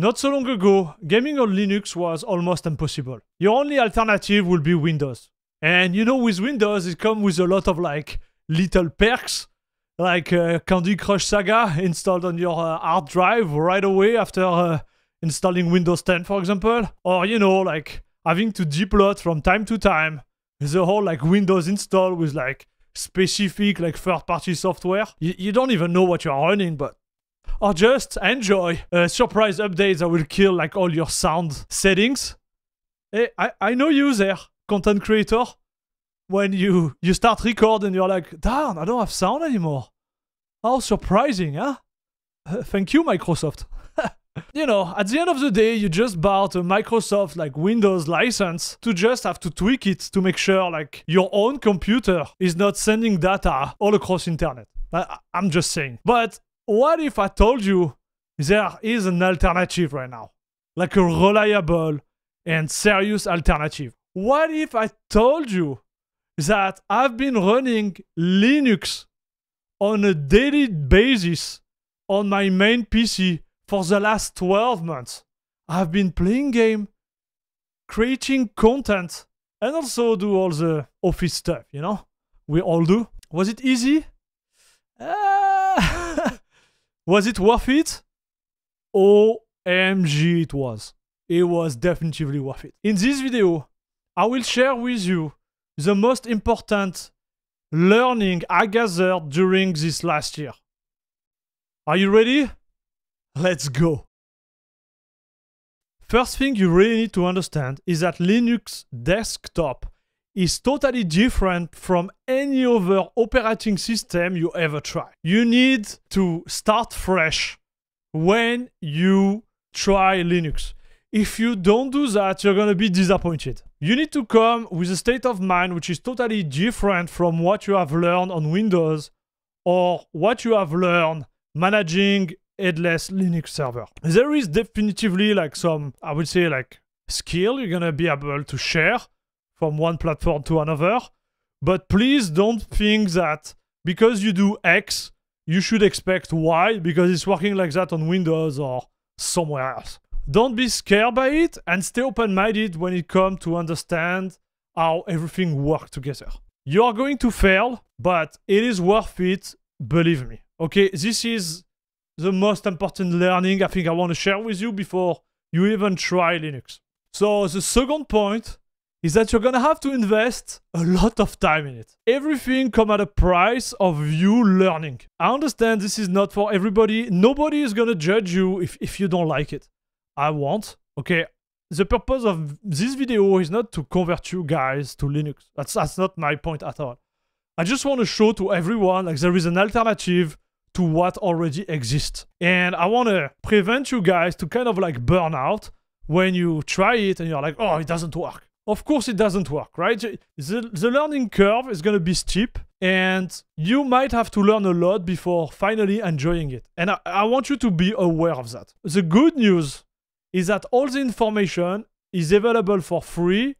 Not so long ago, gaming on Linux was almost impossible. Your only alternative would be Windows. And you know, with Windows, it comes with a lot of like little perks, like Candy Crush Saga installed on your hard drive right away after installing Windows 10, for example. Or, you know, like having to deplot from time to time the whole like Windows install with like specific like third-party software. You don't even know what you're running, but... Or just enjoy surprise updates that will kill like all your sound settings. Hey, I know you there, content creator. When you start recording, you're like, darn, I don't have sound anymore. How surprising, huh? Thank you, Microsoft. You know, at the end of the day, you just bought a Microsoft like Windows license to just have to tweak it to make sure like your own computer is not sending data all across internet. I'm just saying. But what if I told you there is an alternative right now? Like a reliable and serious alternative. What if I told you that I've been running Linux on a daily basis on my main PC for the last 12 months? I've been playing game, creating content, and also do all the office stuff, you know? We all do. Was it easy? Was it worth it? OMG it was. It was definitely worth it. In this video, I will share with you the most important learning I gathered during this last year. Are you ready? Let's go. First thing you really need to understand is that Linux desktop is totally different from any other operating system you ever try. You need to start fresh when you try Linux. If you don't do that, you're going to be disappointed. You need to come with a state of mind which is totally different from what you have learned on Windows or what you have learned managing headless Linux server. There is definitively like some, I would say like skill you're going to be able to share from one platform to another, but please don't think that because you do X, you should expect Y because it's working like that on Windows or somewhere else. Don't be scared by it and stay open-minded when it comes to understand how everything works together. You are going to fail, but it is worth it, believe me. Okay, this is the most important learning I think I want to share with you before you even try Linux. So the second point is that you're gonna have to invest a lot of time in it. Everything comes at a price of you learning. I understand this is not for everybody. Nobody is gonna judge you if you don't like it. I won't, okay? The purpose of this video is not to convert you guys to Linux. That's not my point at all. I just wanna show to everyone like there is an alternative to what already exists. And I wanna prevent you guys to kind of like burn out when you try it and you're like, oh, it doesn't work. Of course it doesn't work, right? The learning curve is going to be steep and you might have to learn a lot before finally enjoying it. And I want you to be aware of that. The good news is that all the information is available for free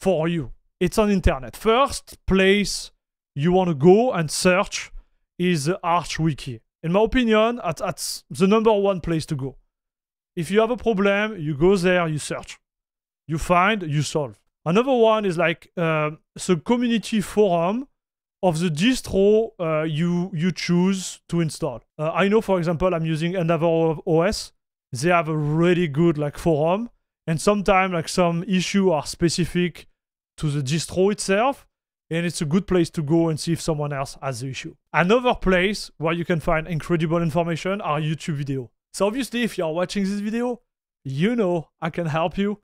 for you. It's on internet. First place you want to go and search is the Arch Wiki. In my opinion, that's the #1 place to go. If you have a problem, you go there, you search. You find, you solve. Another one is like the community forum of the distro you choose to install. I know, for example, I'm using EndeavourOS. They have a really good like forum, and sometimes like some issues are specific to the distro itself, and it's a good place to go and see if someone else has the issue. Another place where you can find incredible information are YouTube videos. So obviously, if you are watching this video, you know I can help you.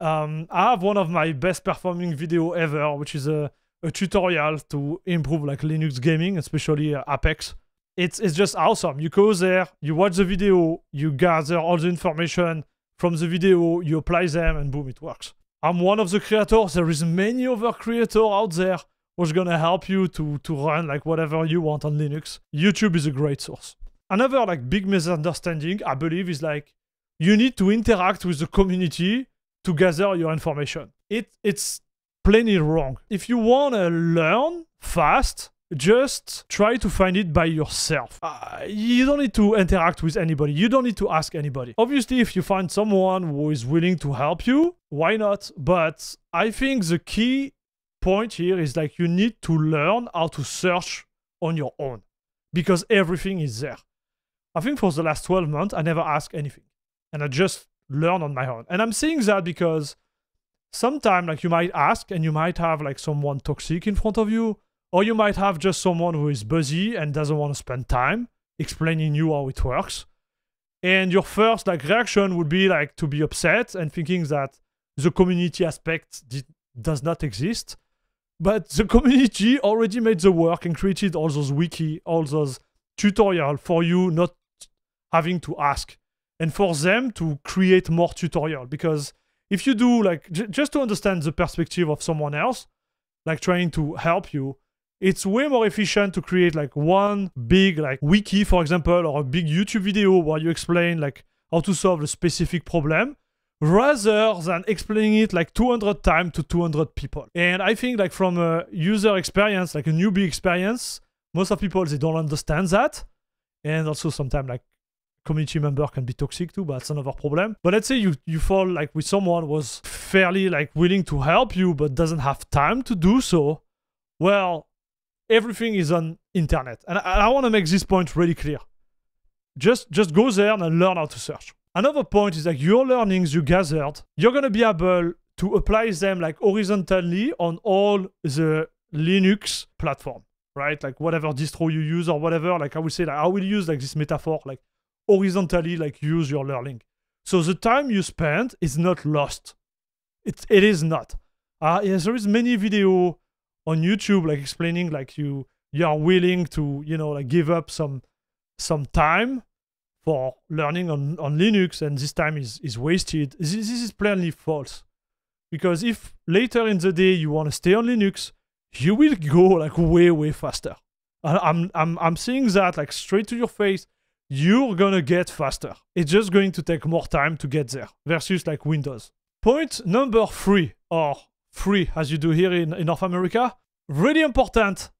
I have one of my best performing video ever, which is a tutorial to improve like Linux gaming, especially Apex. It's just awesome. You go there, you watch the video, you gather all the information from the video, you apply them, and boom, it works. I'm one of the creators. There is many other creators out there who's gonna help you to run like whatever you want on Linux. YouTube is a great source. Another like big misunderstanding, I believe, is like you need to interact with the community to gather your information. It's plenty wrong. If you want to learn fast just try to find it by yourself. You don't need to interact with anybody. You don't need to ask anybody. Obviously, if you find someone who is willing to help you, why not? But I think the key point here is like you need to learn how to search on your own because everything is there. I think for the last 12 months, I never asked anything and I just learned on my own. And I'm saying that because sometimes like you might ask and you might have like someone toxic in front of you, or you might have just someone who is busy and doesn't want to spend time explaining you how it works. And your first like reaction would be like to be upset and thinking that the community aspect does not exist. But the community already made the work and created all those wiki, all those tutorial for you not having to ask. And for them to create more tutorial, because if you do like, just to understand the perspective of someone else, like trying to help you, it's way more efficient to create like one big like wiki, for example, or a big YouTube video where you explain like how to solve a specific problem, rather than explaining it like 200 times to 200 people. And I think like from a user experience, like a newbie experience, most of people, they don't understand that. And also sometimes like community member can be toxic too, but that's another problem. But let's say you fall like with someone who was fairly like willing to help you, but doesn't have time to do so. Well, everything is on internet. And I want to make this point really clear. Just go there and learn how to search. Another point is like your learnings you gathered, you're going to be able to apply them like horizontally on all the Linux platform, right? Like whatever distro you use or whatever, like I would say, like I will use like this metaphor, like horizontally, like use your learning. So the time you spend is not lost. It is not. Yes, there is many video on YouTube, like explaining like you are willing to, you know, like give up some time for learning on Linux, and this time is wasted. This is plainly false, because if later in the day you want to stay on Linux, you will go like way faster. I'm seeing that like straight to your face. You're gonna get faster. It's just going to take more time to get there versus like Windows. Point number 3, or 3 as you do here in North America, really important.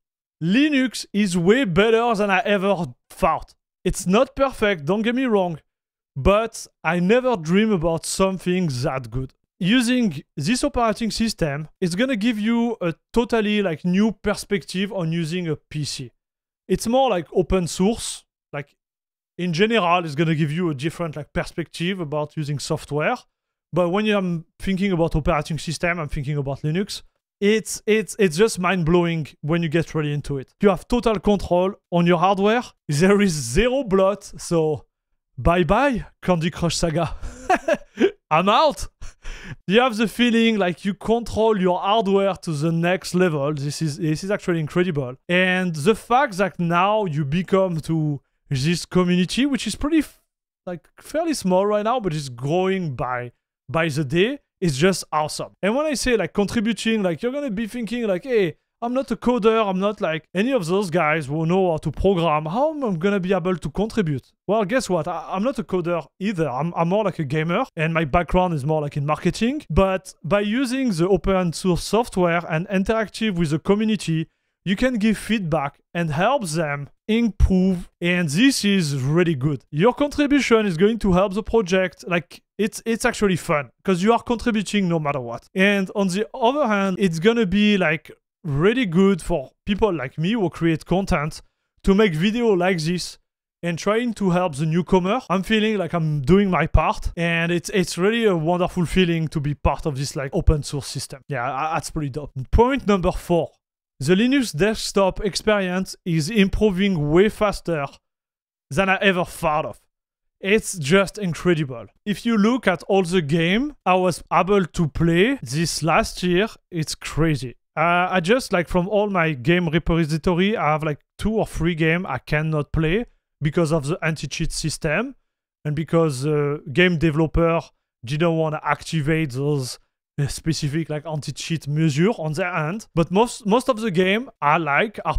Linux is way better than I ever thought. It's not perfect, don't get me wrong, but I never dreamed about something that good. Using this operating system is gonna give you a totally like new perspective on using a PC. It's more like open source, like in general, it's gonna give you a different like perspective about using software. But when I'm thinking about operating system, I'm thinking about Linux. It's just mind-blowing when you get really into it. You have total control on your hardware. There is zero bloat, so bye-bye, Candy Crush Saga. I'm out. You have the feeling like you control your hardware to the next level. This is actually incredible. And the fact that now you become to this community, which is pretty like fairly small right now, but it's growing by the day, is just awesome. And when I say like contributing, like you're gonna be thinking like, hey, I'm not a coder, I'm not like any of those guys who know how to program. How am I gonna be able to contribute? Well, guess what? I'm not a coder either. I'm more like a gamer, and my background is more like in marketing. But by using the open source software and interactive with the community, you can give feedback and help them improve, and this is really good. Your contribution is going to help the project. Like it's actually fun because you are contributing no matter what. And on the other hand, it's gonna be like really good for people like me who create content to make video like this and trying to help the newcomer. I'm feeling like I'm doing my part, and it's really a wonderful feeling to be part of this like open source system. Yeah, that's pretty dope. Point number 4. The Linux desktop experience is improving way faster than I ever thought of. It's just incredible. If you look at all the games I was able to play this last year, it's crazy. I just like from all my game repository, I have like 2 or 3 games I cannot play because of the anti-cheat system and because the game developer didn't want to activate those specific like anti-cheat measure on their end, but most of the game are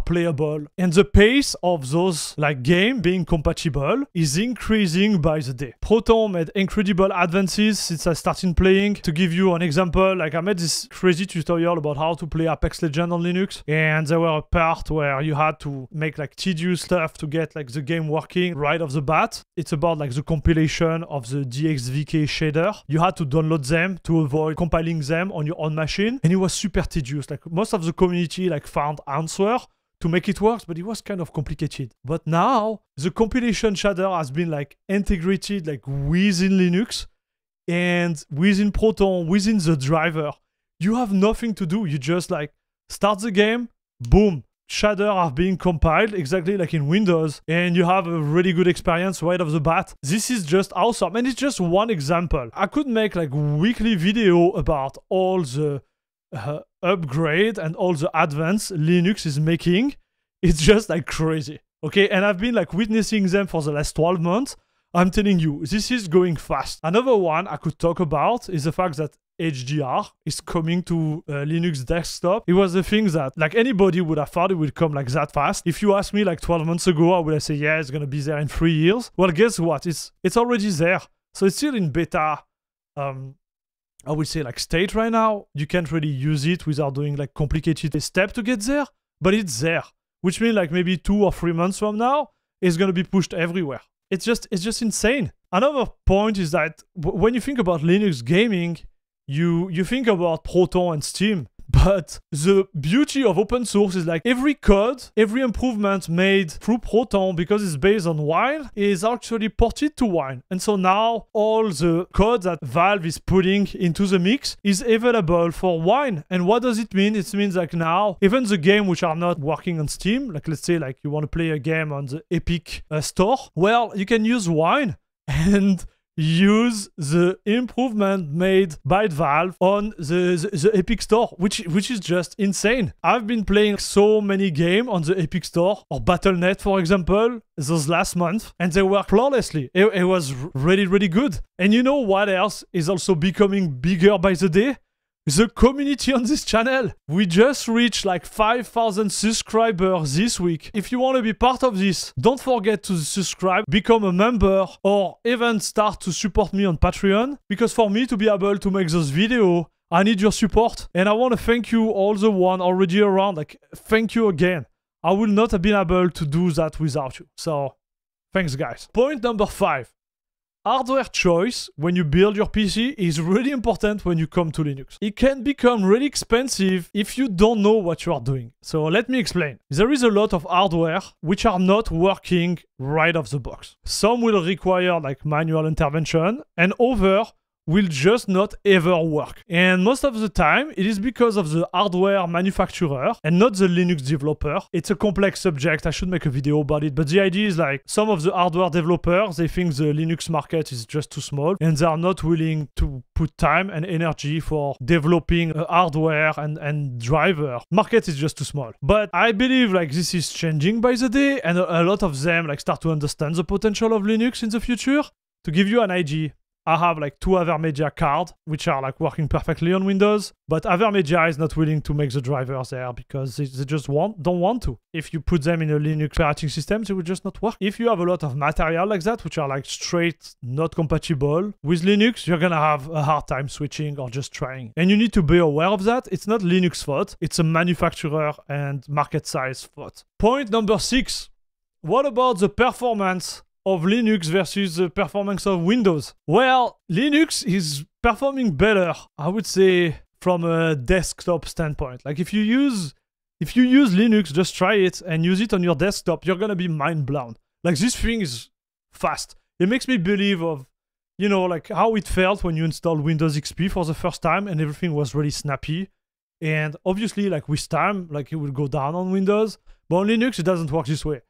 playable, and the pace of those like game being compatible is increasing by the day. Proton made incredible advances since I started playing. To give you an example, like I made this crazy tutorial about how to play Apex Legend on Linux, and there were a part where you had to make like tedious stuff to get like the game working right off the bat. It's about like the compilation of the DXVK shader. You had to download them to avoid compiling them on your own machine, and it was super tedious. Like most of the community like found answer to make it work, but it was kind of complicated. But now the compilation shader has been like integrated like within Linux and within Proton, within the driver. You have nothing to do. You just like start the game, boom, shader are being compiled exactly like in Windows, and you have a really good experience right off the bat. This is just awesome, and it's just one example. I could make like weekly video about all the upgrade and all the advance Linux is making. It's just like crazy, okay? And I've been like witnessing them for the last 12 months. I'm telling you, this is going fast. Another one I could talk about is the fact that HDR is coming to Linux desktop. It was the thing that like anybody would have thought it would come like that fast. If you asked me like 12 months ago, I would have said, yeah, it's gonna be there in 3 years. Well, guess what? It's already there. So it's still in beta, I would say like state right now. You can't really use it without doing like complicated steps to get there, but it's there, which means like maybe 2 or 3 months from now, it's gonna be pushed everywhere. It's just insane. Another point is that when you think about Linux gaming, you think about Proton and Steam, but the beauty of open source is like every code, every improvement made through Proton, because it's based on Wine, is actually ported to Wine. And so now all the code that Valve is putting into the mix is available for Wine. And what does it mean? It means like now, even the game which are not working on Steam, like let's say like you want to play a game on the Epic store, well, you can use Wine and use the improvement made by Valve on the Epic Store, which is just insane. I've been playing so many games on the Epic Store or Battle.net, for example, those last month, and they work flawlessly. It was really, really good. And you know what else is also becoming bigger by the day? The community on this channel. We just reached like 5,000 subscribers this week. If you want to be part of this, don't forget to subscribe, become a member, or even start to support me on Patreon, because for me to be able to make this video, I need your support. And I want to thank you all the one already around. Like, thank you again. I would not have been able to do that without you. So thanks, guys. Point number 5. Hardware choice when you build your PC is really important when you come to Linux. It can become really expensive if you don't know what you are doing. So let me explain. There is a lot of hardware which are not working right off the box. Some will require like manual intervention, and other will just not ever work. And most of the time, it is because of the hardware manufacturer and not the Linux developer. It's a complex subject. I should make a video about it. But the idea is like some of the hardware developers, they think the Linux market is just too small, and they are not willing to put time and energy for developing hardware and driver. Market is just too small. But I believe like this is changing by the day, and a lot of them like start to understand the potential of Linux in the future. To give you an idea, I have like 2 Avermedia cards, which are like working perfectly on Windows, but Avermedia is not willing to make the drivers there because they just don't want to. If you put them in a Linux operating system, they will just not work. If you have a lot of material like that, which are like straight not compatible with Linux, you're gonna have a hard time switching or just trying. And you need to be aware of that. It's not Linux fault, it's a manufacturer and market size fault. Point number 6. What about the performance of Linux versus the performance of Windows? Well, Linux is performing better, I would say, from a desktop standpoint. Like if you use Linux, just try it and use it on your desktop, you're gonna be mind blown. Like this thing is fast. It makes me believe of, you know, like how it felt when you installed Windows XP for the first time and everything was really snappy. And obviously like with time, like it will go down on Windows, but on Linux it doesn't work this way.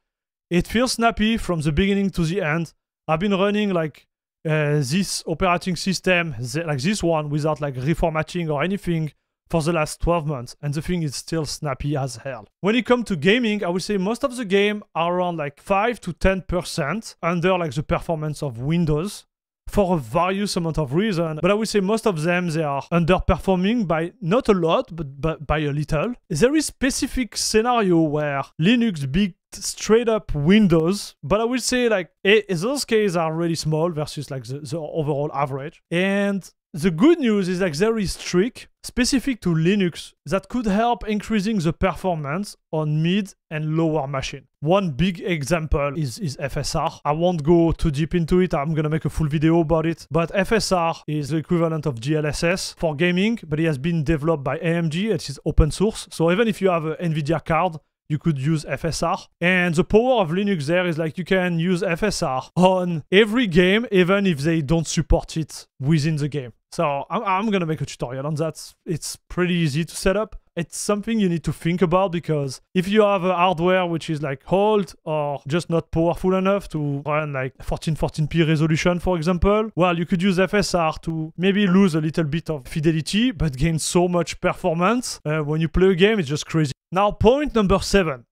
It feels snappy from the beginning to the end. I've been running like this operating system, like this one, without like reformatting or anything for the last 12 months. And the thing is still snappy as hell. When it comes to gaming, I would say most of the game are around like 5 to 10% under like the performance of Windows. for a various amount of reasons, but I would say most of them, they are underperforming by not a lot, but by a little. There is specific scenario where Linux beat straight up Windows, but I would say like those cases are really small versus like the overall average. And the good news is like there is trick specific to Linux that could help increasing the performance on mid and lower machine. One big example is FSR. I won't go too deep into it. I'm gonna make a full video about it. But FSR is the equivalent of DLSS for gaming, but it has been developed by AMD. It is open source. So even if you have an Nvidia card, you could use FSR. And the power of Linux there is like you can use FSR on every game, even if they don't support it within the game. So I'm gonna make a tutorial on that. It's pretty easy to set up. It's something you need to think about because if you have a hardware which is like old or just not powerful enough to run like 1440p resolution, for example, well, you could use FSR to maybe lose a little bit of fidelity but gain so much performance. When you play a game, it's just crazy. Now, point number 7.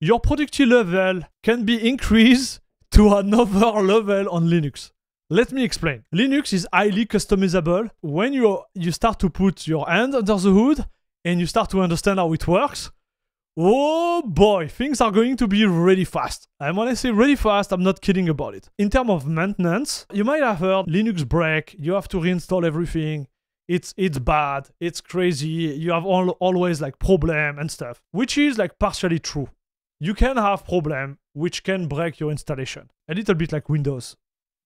Your productivity level can be increased to another level on Linux. Let me explain. Linux is highly customizable. When you start to put your hand under the hood, and you start to understand how it works, oh boy, things are going to be really fast. And when I say really fast, I'm not kidding about it. In terms of maintenance, you might have heard Linux break, you have to reinstall everything, it's bad, it's crazy, you have always like problem and stuff, which is like partially true. You can have problem which can break your installation. A little bit like Windows.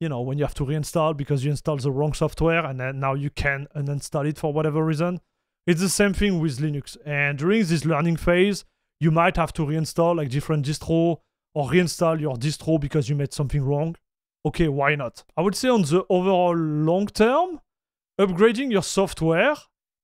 You know, when you have to reinstall because you installed the wrong software and then now you can uninstall it for whatever reason. It's the same thing with Linux. And during this learning phase, you might have to reinstall like different distro or reinstall your distro because you made something wrong. Okay, why not? I would say on the overall long term, upgrading your software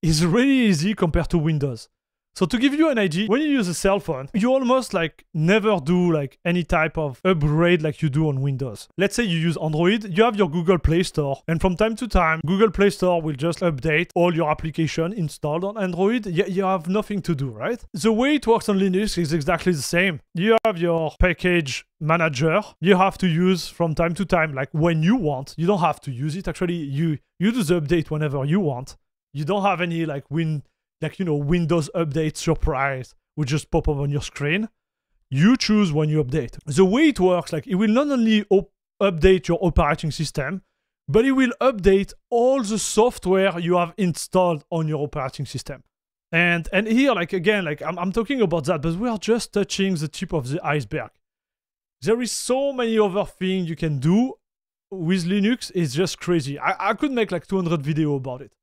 is really easy compared to Windows. So to give you an idea, when you use a cell phone, you almost like never do like any type of upgrade like you do on Windows. Let's say you use Android, you have your Google Play Store, and from time to time, Google Play Store will just update all your application installed on Android. You have nothing to do, right? The way it works on Linux is exactly the same. You have your package manager, you have to use from time to time, like when you want. You don't have to use it. Actually, you do the update whenever you want. You don't have any like Windows update surprise will just pop up on your screen. You choose when you update. The way it works, like it will not only update your operating system, but it will update all the software you have installed on your operating system. And here, like again, like I'm talking about that, but we are just touching the tip of the iceberg. There is so many other things you can do with Linux. It's just crazy. I could make like 200 videos about it.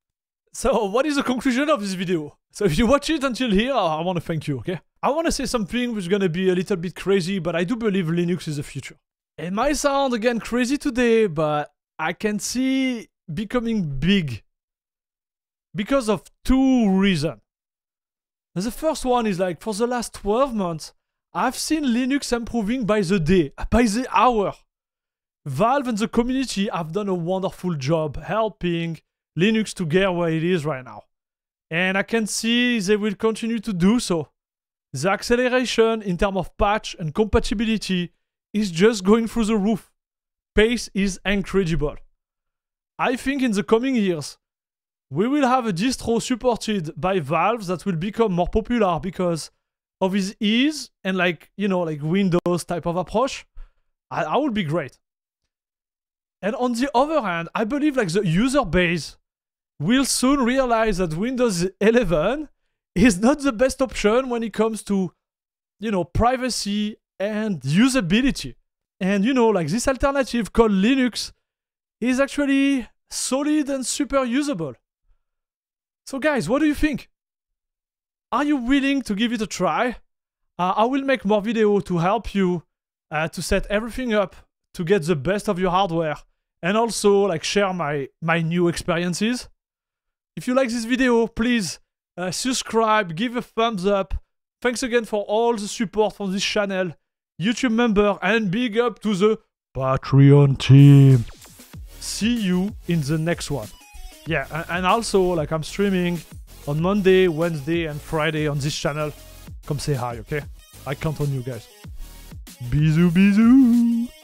So what is the conclusion of this video? So if you watch it until here, I want to thank you, okay? I want to say something which is going to be a little bit crazy, but I do believe Linux is the future. It might sound again crazy today, but I can see becoming big because of two reasons. The first one is like for the last 12 months, I've seen Linux improving by the day, by the hour. Valve and the community have done a wonderful job helping Linux to get where it is right now. And I can see they will continue to do so. The acceleration in terms of patch and compatibility is just going through the roof. Pace is incredible. I think in the coming years, we will have a distro supported by Valve that will become more popular because of its ease and like, you know, like Windows type of approach. I would be great. And on the other hand, I believe like the user base will soon realize that Windows 11 is not the best option when it comes to, you know, privacy and usability. And, you know, like this alternative called Linux is actually solid and super usable. So guys, what do you think? Are you willing to give it a try? I will make more videos to help you to set everything up to get the best of your hardware and also like share my new experiences. If you like this video, please subscribe, give a thumbs up. Thanks again for all the support from this channel, YouTube member, and big up to the Patreon team. See you in the next one. Yeah, and also like I'm streaming on Monday, Wednesday, and Friday on this channel. Come say hi, okay? I count on you guys. Bisous, bisous.